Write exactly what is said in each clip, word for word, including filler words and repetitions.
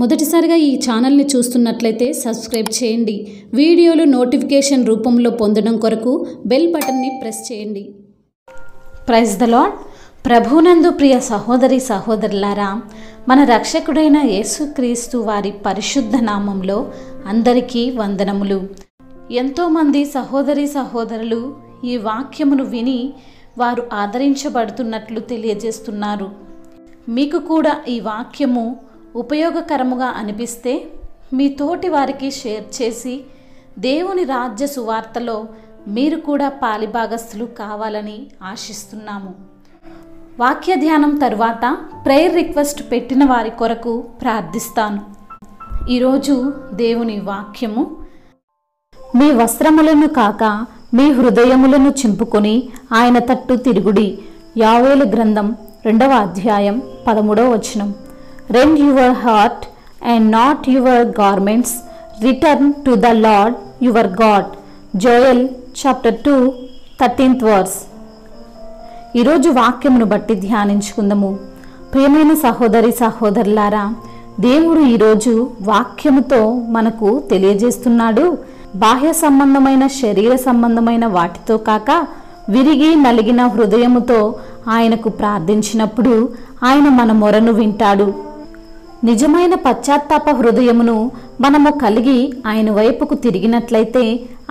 మొదటిసారిగా ఈ ఛానల్ ని చూస్తున్నట్లయితే సబ్స్క్రైబ్ చేయండి। వీడియోలు నోటిఫికేషన్ రూపంలో పొందడం కొరకు బెల్ బటన్ ని ప్రెస్ చేయండి। Praise the lord. ప్రభునందు ప్రియ సహోదరి సహోదరులారా, మన రక్షకుడైన యేసుక్రీస్తు వారి పరిశుద్ధ నామంలో అందరికీ వందనములు। ఎంతోమంది సహోదరి సహోదరులు ఈ వాక్యమును విని వారు ఆదరించబడుతున్నట్లు తెలియజేస్తున్నారు। మీకు కూడా ఈ వాక్యము ఉపయోగకరముగా అనిపిస్తే మీ తోటి వారికి షేర్ చేసి దేవుని రాజ్య సువార్తలో మీరు కూడా పాలిభాగస్తులు కావాలని ఆశిస్తున్నాము। వాక్య ధ్యానం తరువాత ప్రేయర్ రిక్వెస్ట్ పెట్టిన వారి కొరకు ప్రార్థిస్తాను। ఈరోజు దేవుని వాక్యము, మీ వస్త్రములను కాక మీ హృదయములను చింపుకొని ఆయన తట్టు తిరుగుడి। యావేలు గ్రంథం రెండవ అధ్యాయం పదమూడవ వచనం। Rend your heart and not your garments, return to the Lord your God. Joel chapter two thirteenth verse. ఈరోజు వాక్యమును బట్టి ధ్యానించుకుందాము। ప్రియమైన సహోదరి సహోదరులారా, దేవుడు ఈరోజు వాక్యముతో మనకు తెలియజేస్తున్నాడు, బాహ్య సంబంధమైన శరీర సంబంధమైన వాటితో కాక విరిగి నలిగిన హృదయముతో ఆయనకు ప్రార్థించినప్పుడు ఆయన మన మొరను వింటాడు। నిజమైన పశ్చాత్తాప హృదయమును మనము కలిగి ఆయన వైపుకు తిరిగినట్లయితే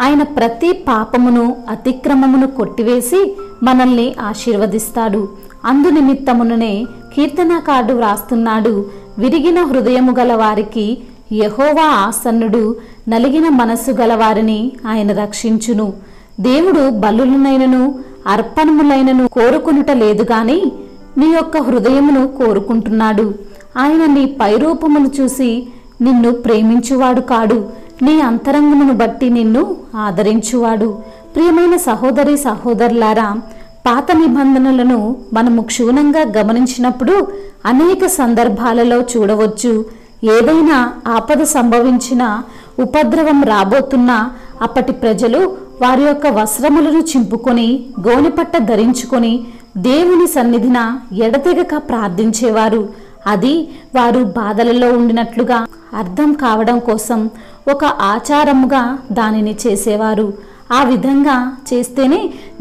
ఆయన ప్రతి పాపమును అతిక్రమమును కొట్టివేసి మనల్ని ఆశీర్వదిస్తాడు। అందు నిమిత్తముననే కీర్తనకారుడు వ్రాస్తున్నాడు, విరిగిన హృదయము గల వారికి యెహోవా ఆసన్నుడు, నలిగిన మనస్సు గల వారిని ఆయన రక్షించును। దేవుడు బలులనైనను అర్పణములైనను కోరుకునుట లేదు గాని నీ యొక్క హృదయమును కోరుకుంటున్నాడు। ఆయన నీ పైరూపమును చూసి నిన్ను ప్రేమించువాడు కాడు, నీ అంతరంగమును బట్టి నిన్ను ఆదరించువాడు। ప్రియమైన సహోదరి సహోదరులారా, పాత నిబంధనలను మనము క్షుణ్ణంగా గమనించినప్పుడు అనేక సందర్భాలలో చూడవచ్చు, ఏదైనా ఆపద సంభవించిన, ఉపద్రవం రాబోతున్న అప్పటి ప్రజలు వారి యొక్క వస్త్రములను చింపుకొని గోనెపట్ట ధరించుకొని దేవుని సన్నిధిన ఎడతెగక ప్రార్థించేవారు। అది వారు బాధలలో ఉండినట్లుగా అర్థం కావడం కోసం ఒక ఆచారముగా దానిని చేసేవారు। ఆ విధంగా చేస్తేనే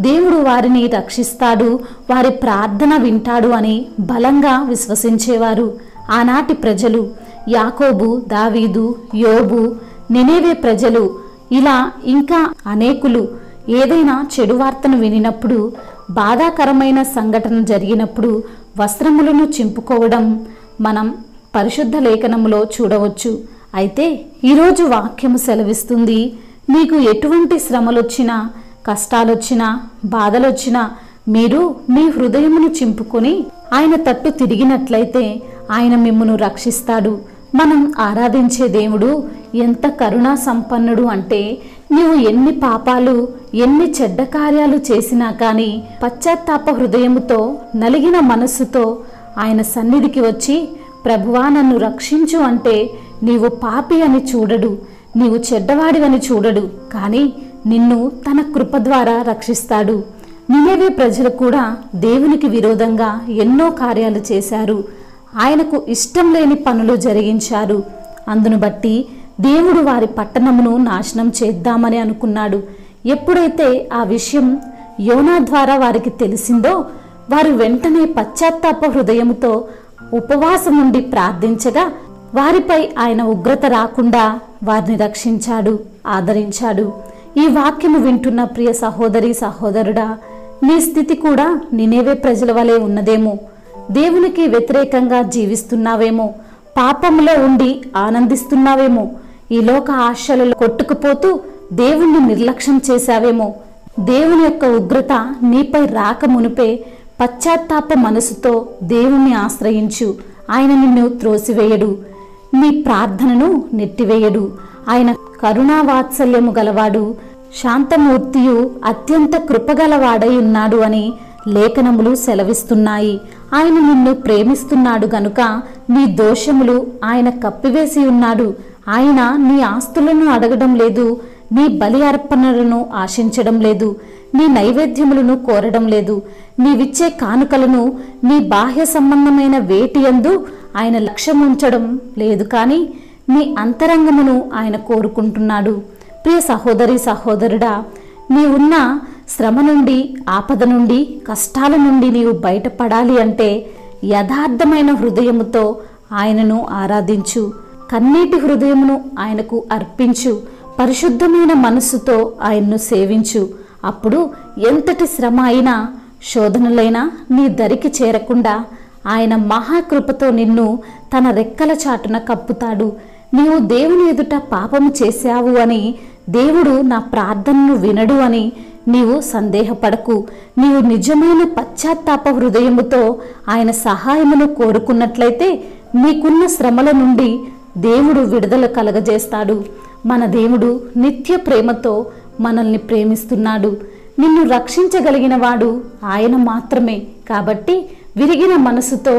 దేవుడు వారిని రక్షిస్తాడు, వారి ప్రార్థన వింటాడు అని బలంగా విశ్వసించేవారు ఆనాటి ప్రజలు। యాకోబు, దావీదు, యోబు, నినేవే ప్రజలు ఇలా ఇంకా అనేకులు ఏదైనా చెడు వార్తను వినినప్పుడు, బాధాకరమైన సంఘటన జరిగినప్పుడు వస్త్రములను చింపుకోవడం మనం పరిశుద్ధ లేఖనములో చూడవచ్చు। అయితే ఈరోజు వాక్యము సెలవిస్తుంది, మీకు ఎటువంటి శ్రమలొచ్చినా, కష్టాలొచ్చినా, బాధలొచ్చినా మీరు మీ హృదయమును చింపుకొని ఆయన తట్టు తిరిగినట్లయితే ఆయన మిమ్మును రక్షిస్తాడు। మనం ఆరాధించే దేవుడు ఎంత కరుణా సంపన్నుడు అంటే, నీవు ఎన్ని పాపాలు, ఎన్ని చెడ్డ కార్యాలు చేసినా కానీ పశ్చాత్తాప హృదయముతో నలిగిన మనస్సుతో ఆయన సన్నిధికి వచ్చి ప్రభువా నన్ను రక్షించు అంటే నీవు పాపి అని చూడడు, నీవు చెడ్డవాడివని చూడడు, కానీ నిన్ను తన కృప ద్వారా రక్షిస్తాడు। నినేవే ప్రజలు కూడా దేవునికి విరోధంగా ఎన్నో కార్యాలు చేశారు, ఆయనకు ఇష్టం లేని పనులు జరిగించారు, అందును బట్టి దేవుడు వారి పట్టణమును నాశనం చేద్దామని అనుకున్నాడు। ఎప్పుడైతే ఆ విషయం యోనా ద్వారా వారికి తెలిసిందో వారు వెంటనే పశ్చాత్తాప హృదయముతో ఉపవాసం ఉండి ప్రార్థించగా వారిపై ఆయన ఉగ్రత రాకుండా వారిని రక్షించాడు, ఆదరించాడు। ఈ వాక్యము వింటున్న ప్రియ సహోదరి సహోదరుడా, నీ స్థితి కూడా నినేవే ప్రజల వలె ఉన్నదేమో, దేవునికి వ్యతిరేకంగా జీవిస్తున్నావేమో, పాపంలో ఉండి ఆనందిస్తున్నావేమో, ఈ లోక ఆశలలో కొట్టుకుపోతూ దేవుణ్ణి నిర్లక్ష్యం చేశావేమో, దేవుని యొక్క ఉగ్రత నీపై రాక మునుపే పశ్చాత్తాప మనసుతో దేవుణ్ణి ఆశ్రయించు, ఆయన నిన్ను త్రోసివేయడు, నీ ప్రార్థనను నెట్టివేయడు। ఆయన కరుణా వాత్సల్యము గలవాడు, శాంతమూర్తియు అత్యంత కృపగలవాడై ఉన్నాడు అని లేఖనములు సెలవిస్తున్నాయి। ఆయన నిన్ను ప్రేమిస్తున్నాడు గనుక నీ దోషములు ఆయన కప్పివేసి ఉన్నాడు। ఆయన నీ ఆస్తులను అడగడం లేదు, నీ బలి అర్పణలను ఆశించడం లేదు, నీ నైవేద్యములను కోరడం లేదు, నీవిచ్చే కానుకలను నీ బాహ్య సంబంధమైన వేటియందు ఆయన లక్ష్యం ఉంచడం లేదు కానీ నీ అంతరంగమును ఆయన కోరుకుంటున్నాడు. ప్రియ సహోదరి సహోదరుడా, నీవున్న శ్రమ నుండి, ఆపద నుండి, కష్టాల నుండి నీవు బయటపడాలి అంటే యథార్థమైన హృదయముతో ఆయనను ఆరాధించు. కన్నీటి హృదయమును ఆయనకు అర్పించు. పరిశుద్ధమైన మనస్సుతో ఆయన్ను సేవించు. అప్పుడు ఎంతటి శ్రమ అయినా, శోధనలైనా నీ దరికి చేరకుండా ఆయన మహాకృపతో నిన్ను తన రెక్కల చాటున కప్పుతాడు. నీవు దేవుని ఎదుట పాపము చేశావు అని దేవుడు నా ప్రార్థనను వినడు అని నీవు సందేహపడకు. నీవు నిజమైన పశ్చాత్తాప హృదయముతో ఆయన సహాయమును కోరుకున్నట్లయితే నీకున్న శ్రమల నుండి దేవుడు విడుదల కలగజేస్తాడు. మన దేవుడు నిత్య ప్రేమతో మనల్ని ప్రేమిస్తున్నాడు. నిన్ను రక్షించగలిగిన వాడు ఆయన మాత్రమే. కాబట్టి విరిగిన మనసుతో,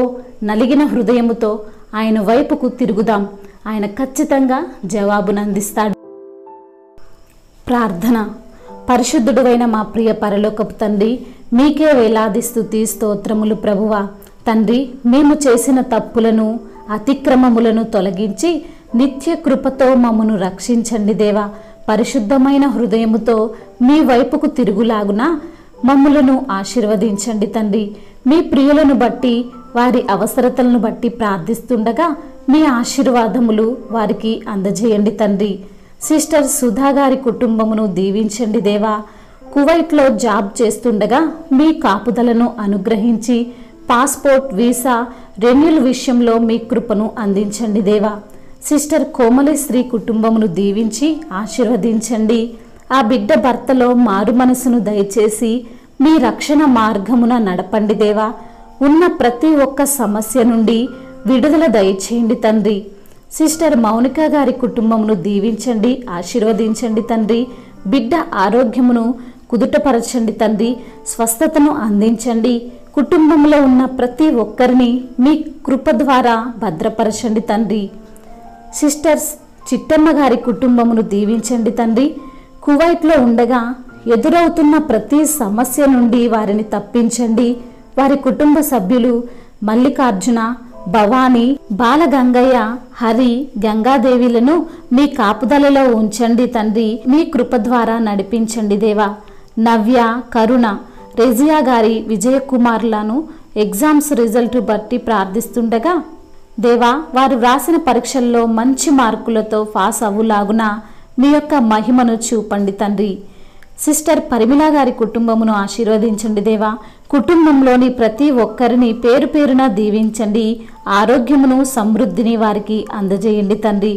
నలిగిన హృదయముతో ఆయన వైపుకు తిరుగుదాం. ఆయన ఖచ్చితంగా జవాబునందిస్తాడు. ప్రార్థన. పరిశుద్ధుడైన మా ప్రియ పరలోకపు తండ్రి, మీకే వేలాది స్తుతి స్తోత్రములు ప్రభువా. తండ్రి, మేము చేసిన తప్పులను, అతిక్రమములను తొలగించి నిత్య కృపతో మమ్మను రక్షించండి దేవా. పరిశుద్ధమైన హృదయముతో మీ వైపుకు తిరుగులాగున మమ్ములను ఆశీర్వదించండి తండ్రి. మీ ప్రియులను బట్టి, వారి అవసరతలను బట్టి ప్రార్థిస్తుండగా మీ ఆశీర్వాదములు వారికి అందజేయండి తండ్రి. సిస్టర్ సుధా గారి కుటుంబమును దీవించండి దేవా. కువైట్లో జాబ్ చేస్తుండగా మీ కాపుదలను అనుగ్రహించి పాస్పోర్ట్, వీసా రెన్యుల్ విషయంలో మీ కృపను అందించండి దేవా. సిస్టర్ కోమలి శ్రీ కుటుంబమును దీవించి ఆశీర్వదించండి. ఆ బిడ్డ భర్తలో మారు మనసును దయచేసి మీ రక్షణ మార్గమున నడపండి దేవా. ఉన్న ప్రతి ఒక్క సమస్య నుండి విడుదల దయచేయండి తండ్రి. సిస్టర్ మౌనిక గారి కుటుంబమును దీవించండి, ఆశీర్వదించండి తండ్రి. బిడ్డ ఆరోగ్యమును కుదుటపరచండి తండ్రి. స్వస్థతను అందించండి. కుటుంబంలో ఉన్న ప్రతి ఒక్కరిని మీ కృప ద్వారా భద్రపరచండి తండ్రి. సిస్టర్స్ చిట్టమ్మ గారి కుటుంబమును దీవించండి తండ్రి. కువైట్లో ఉండగా ఎదురవుతున్న ప్రతి సమస్య నుండి వారిని తప్పించండి. వారి కుటుంబ సభ్యులు మల్లికార్జున, భవానీ, బాలగంగయ్య, హరి, గంగాదేవిలను మీ కాపుదలలో ఉంచండి తండ్రి. మీ కృప ద్వారా నడిపించండి దేవా. నవ్య, కరుణ, రెజియా గారి, విజయకుమార్లను ఎగ్జామ్స్ రిజల్ట్ బట్టి ప్రార్థిస్తుండగా దేవా, వారు వ్రాసిన పరీక్షల్లో మంచి మార్కులతో పాస్ అవ్వులాగున మీ యొక్క మహిమను చూపండి తండ్రి. సిస్టర్ పరిమిళ గారి కుటుంబమును ఆశీర్వదించండి దేవా. కుటుంబంలోని ప్రతి ఒక్కరిని పేరు పేరున దీవించండి. ఆరోగ్యమును, సమృద్ధిని వారికి అందజేయండి తండ్రి.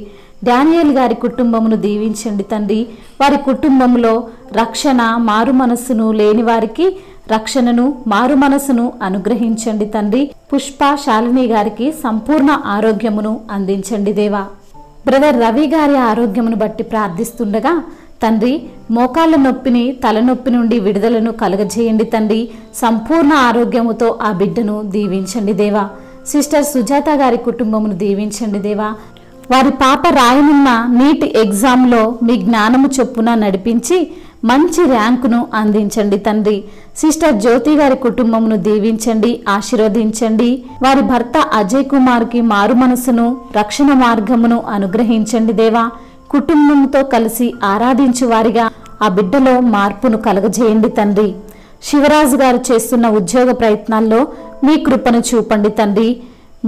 డానియల్ గారి కుటుంబమును దీవించండి తండ్రి. వారి కుటుంబంలో రక్షణ, మారు మనస్సును లేని వారికి రక్షణను, మారు మనసును అనుగ్రహించండి తండ్రి. పుష్ప, శాలిని గారికి సంపూర్ణ ఆరోగ్యమును అందించండి దేవా. బ్రదర్ రవి గారి ఆరోగ్యమును బట్టి ప్రార్థిస్తుండగా తండ్రి, మోకాళ్ళ నొప్పిని, తలనొప్పి నుండి విడుదలను కలగజేయండి తండ్రి. సంపూర్ణ ఆరోగ్యముతో ఆ బిడ్డను దీవించండి దేవా. సిస్టర్ సుజాత గారి కుటుంబమును దీవించండి దేవా. వారి పాప రాయనున్న నీట్ ఎగ్జామ్లో మీ జ్ఞానము చొప్పున నడిపించి మంచి ర్యాంకును అందించండి తండ్రి. సిస్టర్ జ్యోతి గారి కుటుంబమును దీవించండి, ఆశీర్వదించండి. వారి భర్త అజయ్ కుమార్కి మారు మనసును, రక్షణ మార్గమును అనుగ్రహించండి దేవా. కుటుంబంతో కలిసి ఆరాధించు వారిగా ఆ బిడ్డలో మార్పును కలగజేయండి తండ్రి. శివరాజు గారు చేస్తున్న ఉద్యోగ ప్రయత్నాల్లో మీ కృపను చూపండి తండ్రి.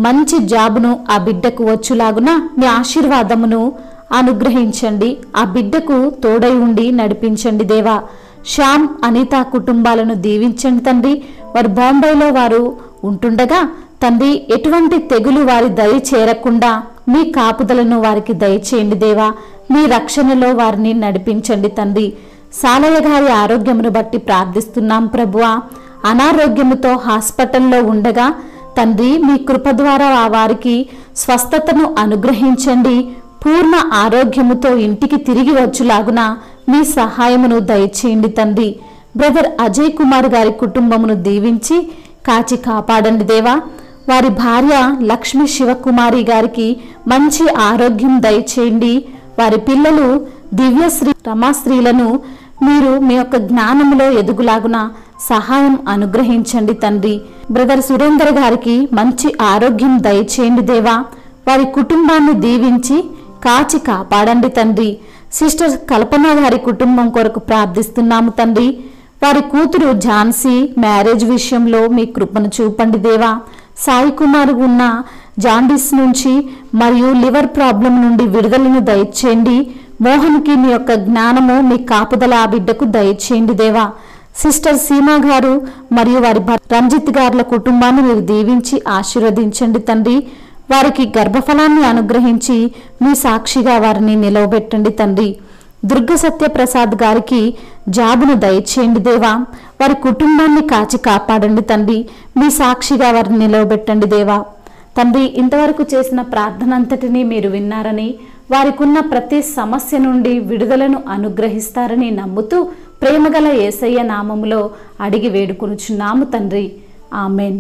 మంచి జాబును ఆ బిడ్డకు వచ్చులాగున మీ ఆశీర్వాదమును అనుగ్రహించండి. ఆ బిడ్డకు తోడై ఉండి నడిపించండి దేవా. శ్యామ్, అనిత కుటుంబాలను దీవించండి తండ్రి. వారు బాంబేలో వారు ఉంటుండగా తండ్రి, ఎటువంటి తెగులు వారి దరి చేరకుండా మీ కాపుదలను వారికి దయచేయండి దేవా. మీ రక్షణలో వారిని నడిపించండి తండ్రి. సాలయ్య గారి ఆరోగ్యమును బట్టి ప్రార్థిస్తున్నాం ప్రభువా. అనారోగ్యముతో హాస్పిటల్లో ఉండగా తండ్రి, మీ కృప ద్వారా వారికి స్వస్థతను అనుగ్రహించండి. పూర్ణ ఆరోగ్యముతో ఇంటికి తిరిగి వచ్చులాగున మీ సహాయమును దయచేయండి తండ్రి. బ్రదర్ అజయ్ కుమార్ గారి కుటుంబమును దీవించి కాచి కాపాడండి దేవా. వారి భార్య లక్ష్మీ శివకుమారి గారికి మంచి ఆరోగ్యం దయచేయండి. వారి పిల్లలు దివ్యశ్రీ, రమాశ్రీలను మీరు మీ యొక్క జ్ఞానములో ఎదుగులాగున సహాయం అనుగ్రహించండి తండ్రి. బ్రదర్ సురేందర్ గారికి మంచి ఆరోగ్యం దయచేయండి దేవా. వారి కుటుంబాన్ని దీవించి కాచి కాపాడండి తండ్రి. సిస్టర్ కల్పన గారి కుటుంబం కొరకు ప్రార్థిస్తున్నాము తండ్రి. వారి కూతురు ఝాన్సీ మ్యారేజ్ విషయంలో మీ కృపను చూపండి దేవా. సాయి కుమార్ ఉన్న జాండీస్ నుంచి మరియు లివర్ ప్రాబ్లం నుండి విడుదలను దయచేయండి. మోహన్కి మీ యొక్క జ్ఞానము మీ కాపుదల ఆ బిడ్డకు దయచేయండి దేవా. సిస్టర్ సీమా గారు మరియు వారి రంజిత్ గారుల కుటుంబాన్ని మీరు దీవించి ఆశీర్వదించండి తండ్రి. వారికి గర్భఫలాన్ని అనుగ్రహించి మీ సాక్షిగా వారిని నిలవబెట్టండి తండ్రి. దుర్గ సత్యప్రసాద్ గారికి జాబును దయచేయండి దేవా. వారి కుటుంబాన్ని కాచి కాపాడండి తండ్రి. మీ సాక్షిగా వారిని నిలవబెట్టండి దేవా. తండ్రి, ఇంతవరకు చేసిన ప్రార్థన అంతటినీ మీరు విన్నారని, వారికి ఉన్న ప్రతి సమస్య నుండి విడుదలను అనుగ్రహిస్తారని నమ్ముతూ ప్రేమగల యేసయ్య నామములో అడిగి వేడుకొనుచున్నాము తండ్రి. ఆమెన్.